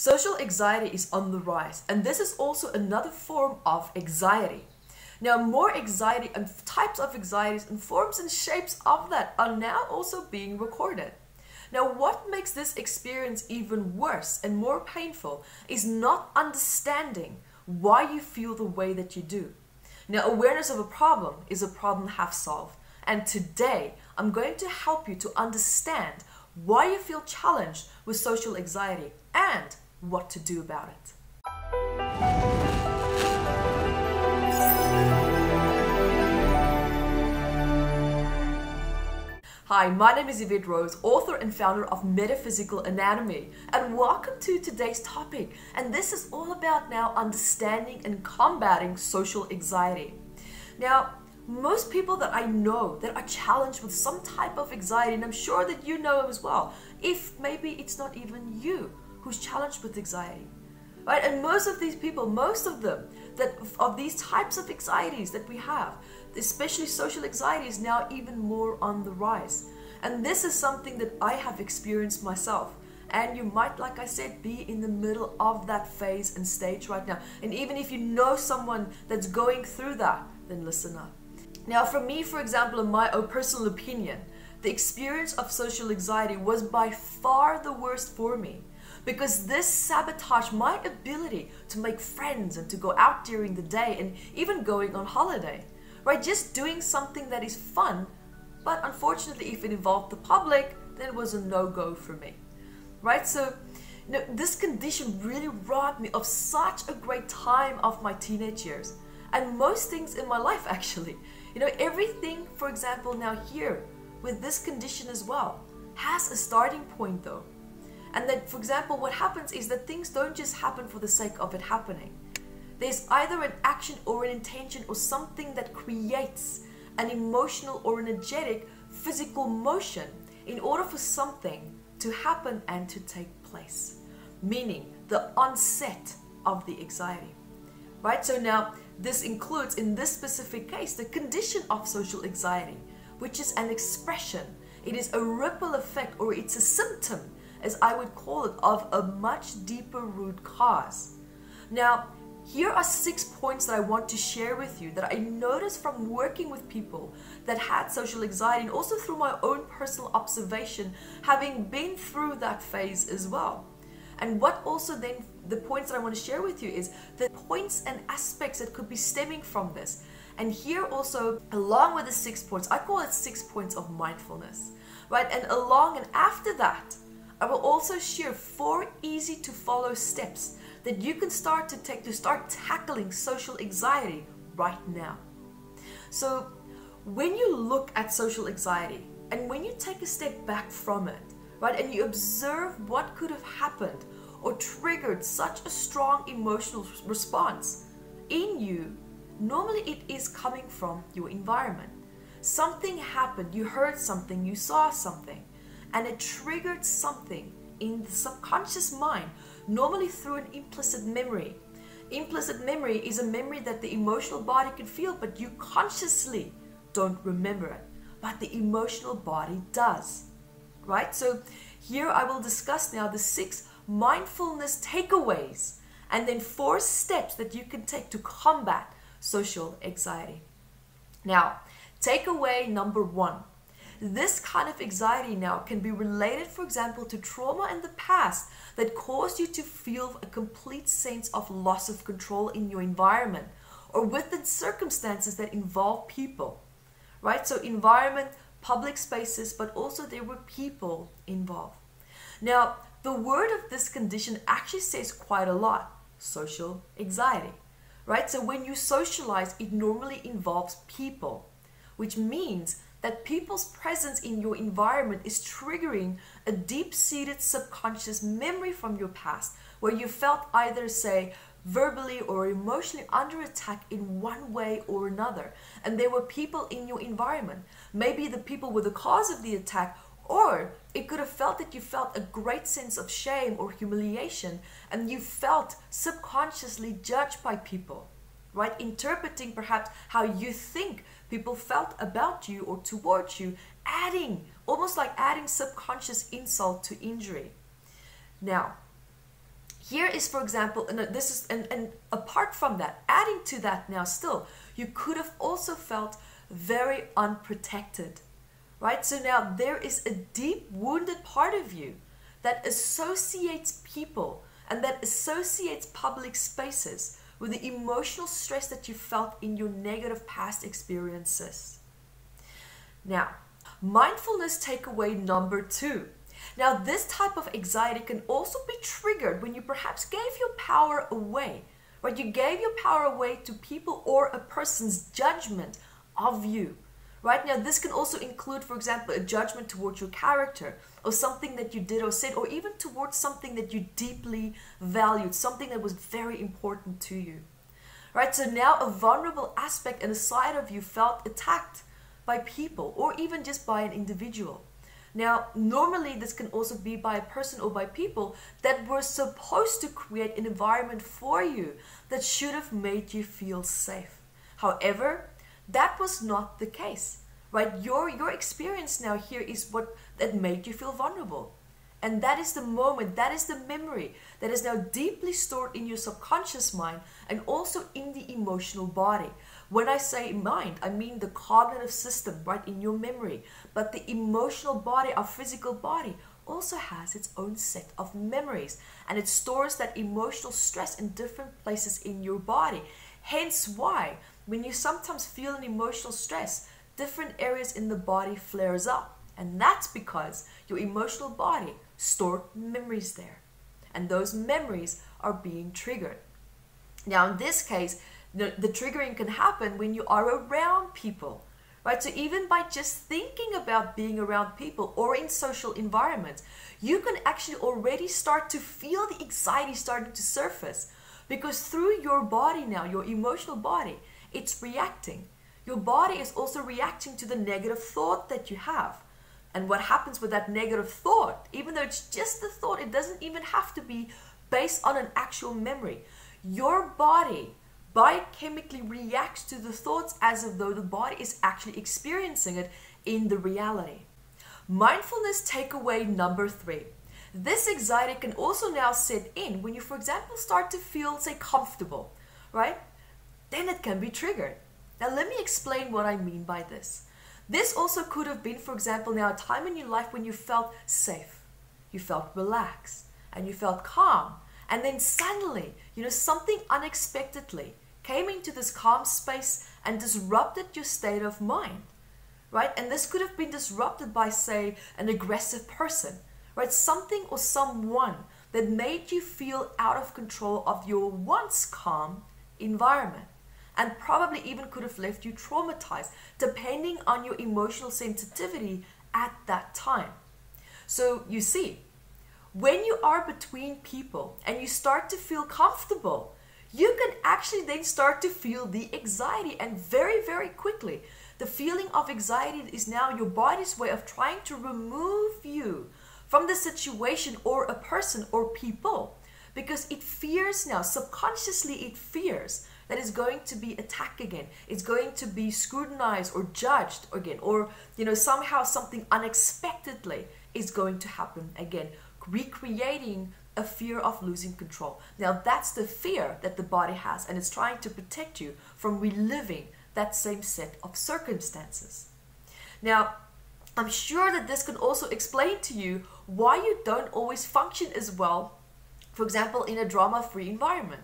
Social anxiety is on the rise, and this is also another form of anxiety. Now, more anxiety and types of anxieties and forms and shapes of that are now also being recorded. Now, what makes this experience even worse and more painful is not understanding why you feel the way that you do. Now, awareness of a problem is a problem half solved. And today, I'm going to help you to understand why you feel challenged with social anxiety and what to do about it. Hi, my name is Evette Rose, author and founder of Metaphysical Anatomy, and welcome to today's topic. And this is all about now understanding and combating social anxiety. Now, most people that I know that are challenged with some type of anxiety, and I'm sure that you know as well, if maybe it's not even you who's challenged with anxiety, right? And most of these people, most of them, of these types of anxieties that we have, especially social anxiety, is now even more on the rise. And this is something that I have experienced myself. And you might, like I said, be in the middle of that phase and stage right now. And even if you know someone that's going through that, then listen up. Now, for me, for example, in my own personal opinion, the experience of social anxiety was by far the worst for me, because this sabotaged my ability to make friends and to go out during the day and even going on holiday. Right, just doing something that is fun, but unfortunately if it involved the public, then it was a no-go for me. Right, so you know, this condition really robbed me of such a great time of my teenage years and most things in my life actually. You know, everything, for example, now here with this condition as well has a starting point though. And that, for example, what happens is that things don't just happen for the sake of it happening. There's either an action or an intention or something that creates an emotional or energetic physical motion in order for something to happen and to take place, meaning the onset of the anxiety, right? So now this includes, in this specific case, the condition of social anxiety, which is an expression. It is a ripple effect, or it's a symptom, as I would call it, of a much deeper root cause. Now, here are 6 points that I want to share with you that I noticed from working with people that had social anxiety, and also through my own personal observation, having been through that phase as well. And what also then, the points that I want to share with you is the points and aspects that could be stemming from this. And here also, along with the 6 points, I call it 6 points of mindfulness, right? And along and after that, I will also share 4 easy to follow steps that you can start to take to start tackling social anxiety right now. So when you look at social anxiety and when you take a step back from it, right, and you observe what could have happened or triggered such a strong emotional response in you, normally it is coming from your environment. Something happened, you heard something, you saw something, and it triggered something in the subconscious mind, normally through an implicit memory. Implicit memory is a memory that the emotional body can feel, but you consciously don't remember it, but the emotional body does, right? So here I will discuss now the 6 mindfulness takeaways and then 4 steps that you can take to combat social anxiety. Now, takeaway number 1. This kind of anxiety now can be related, for example, to trauma in the past that caused you to feel a complete sense of loss of control in your environment or within circumstances that involve people, right? So environment, public spaces, but also there were people involved. Now, the word of this condition actually says quite a lot, social anxiety, right? So when you socialize, it normally involves people, which means that people's presence in your environment is triggering a deep-seated subconscious memory from your past where you felt either, say, verbally or emotionally under attack in one way or another. And there were people in your environment. Maybe the people were the cause of the attack, or it could have felt that you felt a great sense of shame or humiliation and you felt subconsciously judged by people, right? Interpreting perhaps how you think people felt about you or towards you, adding, almost like adding subconscious insult to injury. Now, Here is, for example, and apart from that, adding to that now still, you could have also felt very unprotected, right? So now there is a deep wounded part of you that associates people and that associates public spaces with the emotional stress that you felt in your negative past experiences. Now, mindfulness takeaway number 2. Now, this type of anxiety can also be triggered when you perhaps gave your power away, right? You gave your power away to people or a person's judgment of you, right? Now, this can also include, for example, a judgment towards your character or something that you did or said, or even towards something that you deeply valued, something that was very important to you, right? So now a vulnerable aspect and a side of you felt attacked by people or even just by an individual. Now, normally this can also be by a person or by people that were supposed to create an environment for you that should have made you feel safe. However, that was not the case, right? Your experience now here is what that made you feel vulnerable. And that is the moment, that is the memory that is now deeply stored in your subconscious mind and also in the emotional body. When I say mind, I mean the cognitive system, right, in your memory. But the emotional body, our physical body, also has its own set of memories. And it stores that emotional stress in different places in your body. Hence why, when you sometimes feel an emotional stress, different areas in the body flares up. And that's because your emotional body stored memories there. And those memories are being triggered. Now, in this case, the triggering can happen when you are around people, right? So even by just thinking about being around people or in social environments, you can actually already start to feel the anxiety starting to surface, because through your body now, your emotional body, it's reacting. Your body is also reacting to the negative thought that you have. And what happens with that negative thought, even though it's just the thought, it doesn't even have to be based on an actual memory. Your body biochemically reacts to the thoughts as if though the body is actually experiencing it in the reality. Mindfulness takeaway number 3. This anxiety can also now set in when you, for example, start to feel, say, comfortable, right? Then it can be triggered. Now, let me explain what I mean by this. This also could have been, for example, now a time in your life when you felt safe, you felt relaxed, and you felt calm. And then suddenly, you know, something unexpectedly came into this calm space and disrupted your state of mind, right? And this could have been disrupted by, say, an aggressive person, right? Something or someone that made you feel out of control of your once calm environment, and probably even could have left you traumatized, depending on your emotional sensitivity at that time. So you see, when you are between people and you start to feel comfortable, you can actually then start to feel the anxiety, and very, very quickly. The feeling of anxiety is now your body's way of trying to remove you from the situation or a person or people, because it fears now, subconsciously it fears that it's going to be attacked again. It's going to be scrutinized or judged again, or, you know, somehow something unexpectedly is going to happen again, recreating a fear of losing control. Now, that's the fear that the body has, and it's trying to protect you from reliving that same set of circumstances. Now, I'm sure that this can also explain to you why you don't always function as well, for example, in a drama-free environment,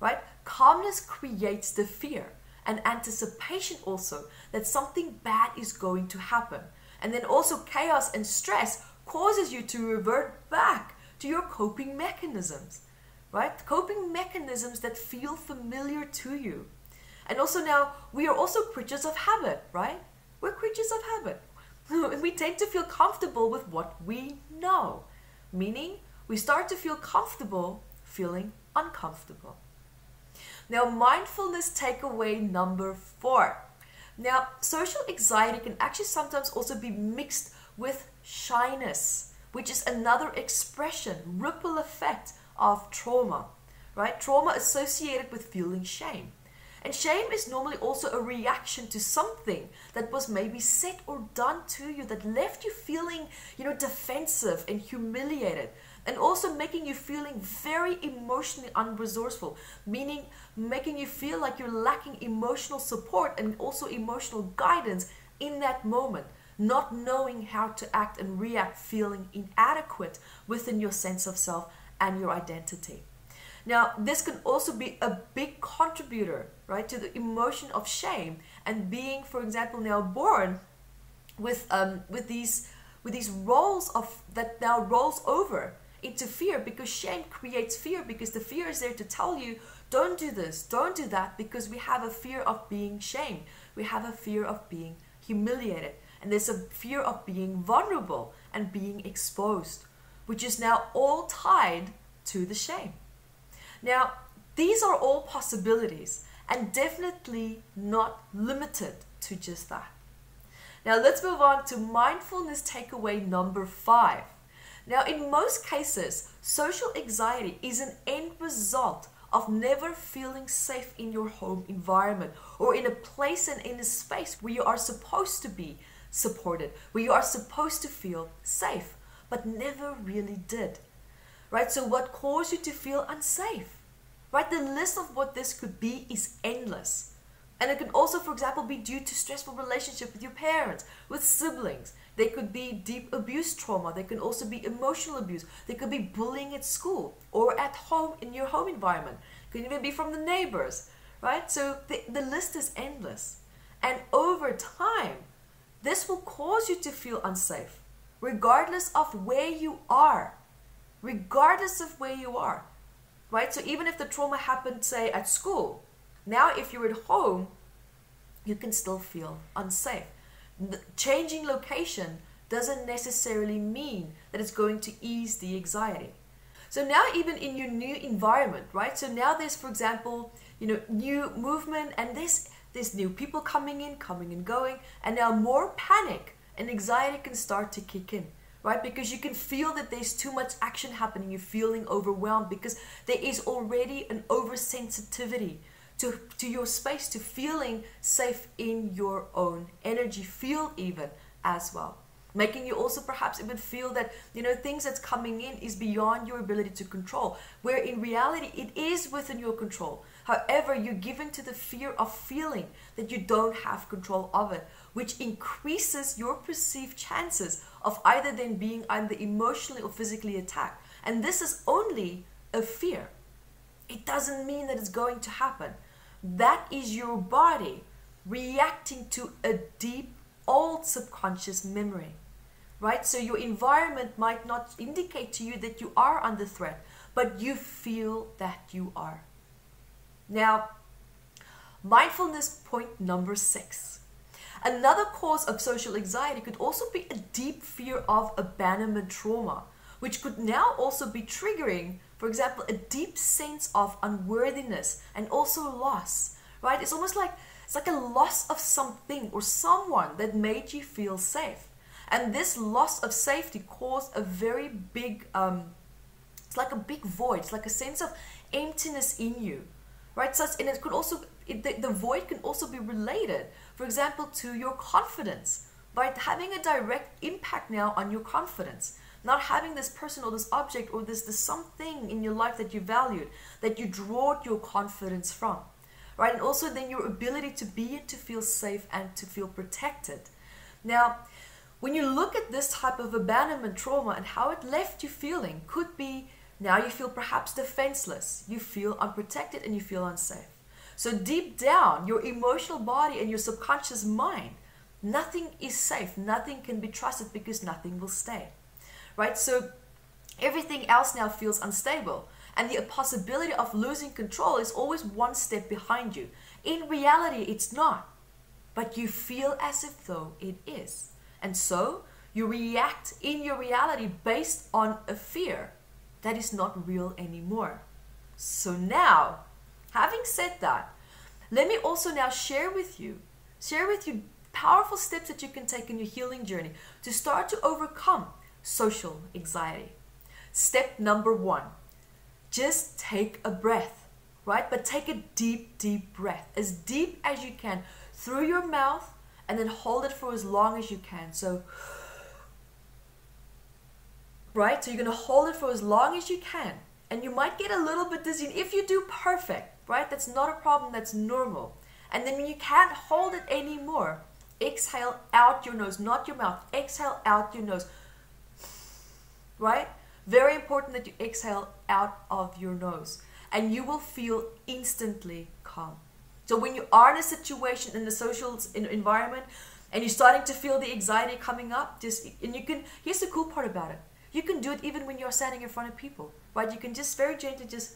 right? Calmness creates the fear and anticipation also that something bad is going to happen. And then also chaos and stress causes you to revert back to your coping mechanisms, right? Coping mechanisms that feel familiar to you. And also now, we are also creatures of habit, right? We're creatures of habit. And we tend to feel comfortable with what we know, meaning we start to feel comfortable feeling uncomfortable. Now, mindfulness takeaway number 4. Now, social anxiety can actually sometimes also be mixed with shyness, which is another expression, ripple effect of trauma, right? Trauma associated with feeling shame. And shame is normally also a reaction to something that was maybe said or done to you that left you feeling, you know, defensive and humiliated. and also making you feeling very emotionally unresourceful, meaning making you feel like you're lacking emotional support and also emotional guidance in that moment, not knowing how to act and react, feeling inadequate within your sense of self and your identity. Now, this can also be a big contributor, right, to the emotion of shame and being, for example, now born with these roles of that now rolls over into fear, because shame creates fear, because the fear is there to tell you, don't do this, don't do that, because we have a fear of being shamed. We have a fear of being humiliated, and there's a fear of being vulnerable and being exposed, which is now all tied to the shame. Now, these are all possibilities and definitely not limited to just that. Now, let's move on to mindfulness takeaway number 5. Now, in most cases, social anxiety is an end result of never feeling safe in your home environment or in a place and in a space where you are supposed to be supported, where you are supposed to feel safe, but never really did. Right, so what caused you to feel unsafe? Right, the list of what this could be is endless. And it can also, for example, be due to stressful relationship with your parents, with siblings. There could be deep abuse trauma. There can also be emotional abuse. There could be bullying at school or at home in your home environment. It could even be from the neighbors, right? So the list is endless. And over time, this will cause you to feel unsafe, regardless of where you are. Regardless of where you are, right? So even if the trauma happened, say, at school, now if you're at home, you can still feel unsafe. Changing location doesn't necessarily mean that it's going to ease the anxiety. So now even in your new environment, right? So now there's, for example, you know, new movement, and there's new people coming and going, and now more panic and anxiety can start to kick in. Right? Because you can feel that there's too much action happening. You're feeling overwhelmed because there is already an oversensitivity to your space, to feeling safe in your own energy field even as well. Making you also perhaps even feel that, you know, things that's coming in is beyond your ability to control, where in reality it is within your control. However, you're given to the fear of feeling that you don't have control of it, which increases your perceived chances of either then being either emotionally or physically attacked. And this is only a fear. It doesn't mean that it's going to happen. That is your body reacting to a deep, old subconscious memory. Right, so your environment might not indicate to you that you are under threat, but you feel that you are. Now, mindfulness point number 6. Another cause of social anxiety could also be a deep fear of abandonment trauma, which could now also be triggering, for example, a deep sense of unworthiness and also loss. Right, it's almost like it's like a loss of something or someone that made you feel safe. And this loss of safety caused a very big, it's like a big void. It's like a sense of emptiness in you, right? And it could also, the void can also be related, for example, to your confidence, right? Having a direct impact now on your confidence. Not having this person or this object or this something in your life that you valued, that you draw your confidence from. Right, and also then your ability to be and to feel safe and to feel protected. Now, when you look at this type of abandonment trauma and how it left you feeling, could be now you feel perhaps defenseless, you feel unprotected, and you feel unsafe. So deep down, your emotional body and your subconscious mind, nothing is safe, nothing can be trusted because nothing will stay. Right, so everything else now feels unstable. And the possibility of losing control is always one step behind you. In reality, it's not. But you feel as if though it is. And so you react in your reality based on a fear that is not real anymore. So now, having said that, let me also now share with you powerful steps that you can take in your healing journey to start to overcome social anxiety. Step number 1. Just take a breath, right? But take a deep, deep breath, as deep as you can through your mouth, and then hold it for as long as you can. So right? So you're going to hold it for as long as you can. And you might get a little bit dizzy. If you do, perfect, right? That's not a problem. That's normal. And then when you can't hold it anymore, exhale out your nose, not your mouth. Exhale out your nose, right? Very important that you exhale out of your nose. And you will feel instantly calm. So when you are in a situation, in a social environment, and you're starting to feel the anxiety coming up, here's the cool part about it. You can do it even when you're standing in front of people, right? You can just very gently just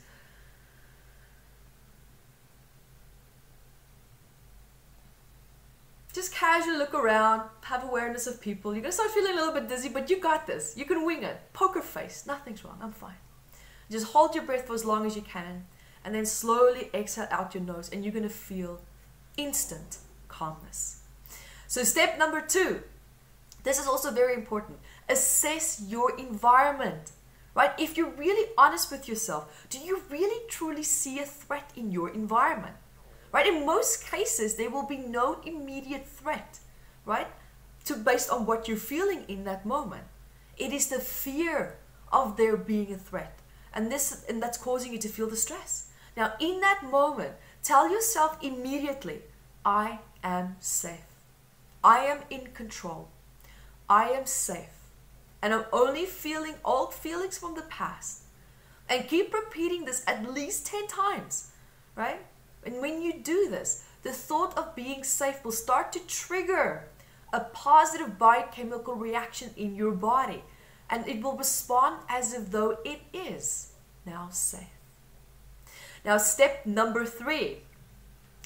casually look around, have awareness of people. You're going to start feeling a little bit dizzy, but you got this. You can wing it. Poker face. Nothing's wrong. I'm fine. Just hold your breath for as long as you can, and then slowly exhale out your nose, and you're going to feel instant calmness. So step number 2, this is also very important. Assess your environment, right? If you're really honest with yourself, do you really truly see a threat in your environment? Right? In most cases, there will be no immediate threat, right? Based on what you're feeling in that moment. It is the fear of there being a threat. And that's causing you to feel the stress. Now, in that moment, tell yourself immediately, I am safe. I am in control. I am safe. And I'm only feeling old feelings from the past. And keep repeating this at least 10 times, right? And when you do this, the thought of being safe will start to trigger a positive biochemical reaction in your body. And it will respond as if though it is now safe. Now, step number 3.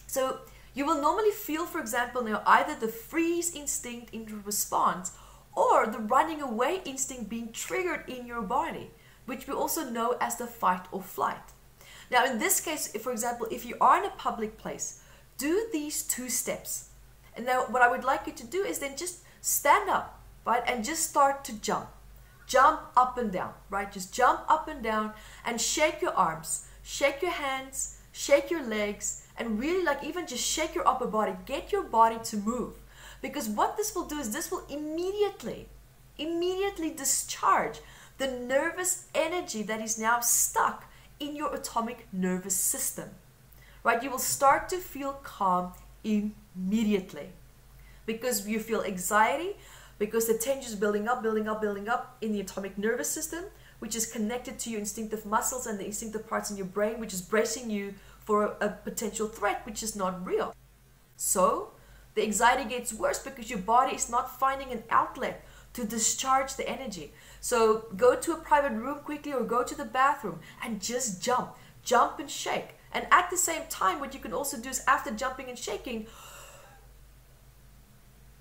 So you will normally feel, for example, now either the freeze instinct in response or the running away instinct being triggered in your body, which we also know as the fight or flight. Now, in this case, for example, if you are in a public place, do these 2 steps. And now what I would like you to do is then just stand up, right, and just start to jump. Jump up and down, right? Just jump up and down and shake your arms, shake your hands, shake your legs, and really like even just shake your upper body. Get your body to move, because what this will do is this will immediately discharge the nervous energy that is now stuck in your autonomic nervous system, right? You will start to feel calm immediately because you feel anxiety, because the tension is building up in the autonomic nervous system, which is connected to your instinctive muscles and the instinctive parts in your brain, which is bracing you for a potential threat, which is not real. So the anxiety gets worse because your body is not finding an outlet to discharge the energy. So go to a private room quickly or go to the bathroom and just jump. Jump and shake. And at the same time, what you can also do is after jumping and shaking,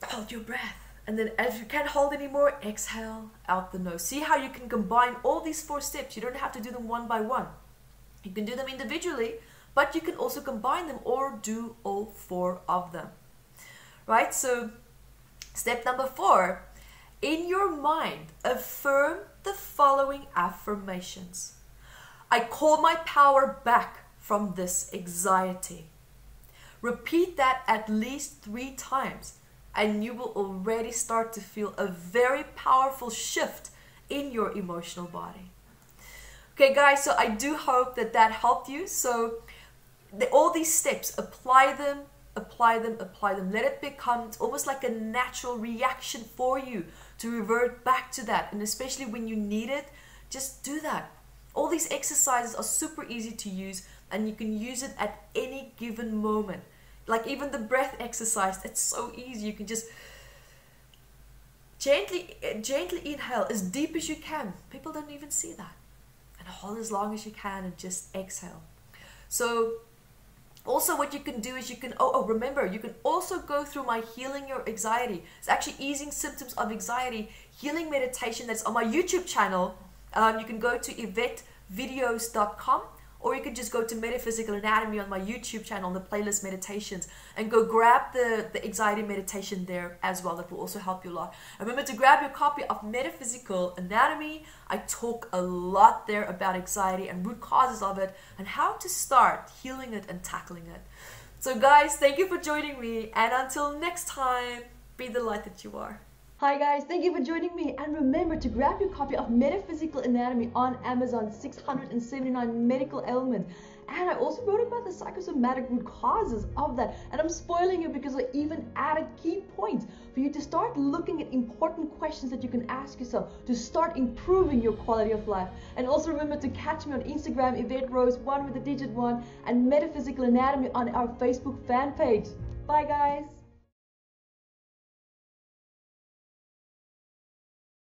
hold your breath. And then if you can't hold anymore, exhale out the nose. See how you can combine all these 4 steps. You don't have to do them one by one. You can do them individually, but you can also combine them or do all 4 of them, right? So step number 4, in your mind, affirm the following affirmations. I call my power back from this anxiety. Repeat that at least 3 times. And you will already start to feel a very powerful shift in your emotional body. Okay, guys, so I do hope that that helped you. So all these steps, apply them. Let it become almost like a natural reaction for you to revert back to that. And especially when you need it, just do that. All these exercises are super easy to use, and you can use it at any given moment. Like even the breath exercise, it's so easy. You can just gently inhale as deep as you can. People don't even see that. And hold as long as you can and just exhale. So also what you can do is you can, remember, you can also go through my Healing Your Anxiety. It's actually Easing Symptoms of Anxiety, healing meditation that's on my YouTube channel. You can go to EvetteVideos.com. Or you can just go to Metaphysical Anatomy on my YouTube channel, on the playlist meditations, and go grab the anxiety meditation there as well. That will also help you a lot. And remember to grab your copy of Metaphysical Anatomy. I talk a lot there about anxiety and root causes of it and how to start healing it and tackling it. So guys, thank you for joining me. And until next time, be the light that you are. Hi guys, thank you for joining me, and remember to grab your copy of Metaphysical Anatomy on Amazon, 679 medical ailments. And I also wrote about the psychosomatic root causes of that, and I'm spoiling you because I even added key points for you to start looking at important questions that you can ask yourself to start improving your quality of life. And also remember to catch me on Instagram, Evette Rose, 1 with the digit 1, and Metaphysical Anatomy on our Facebook fan page. Bye guys!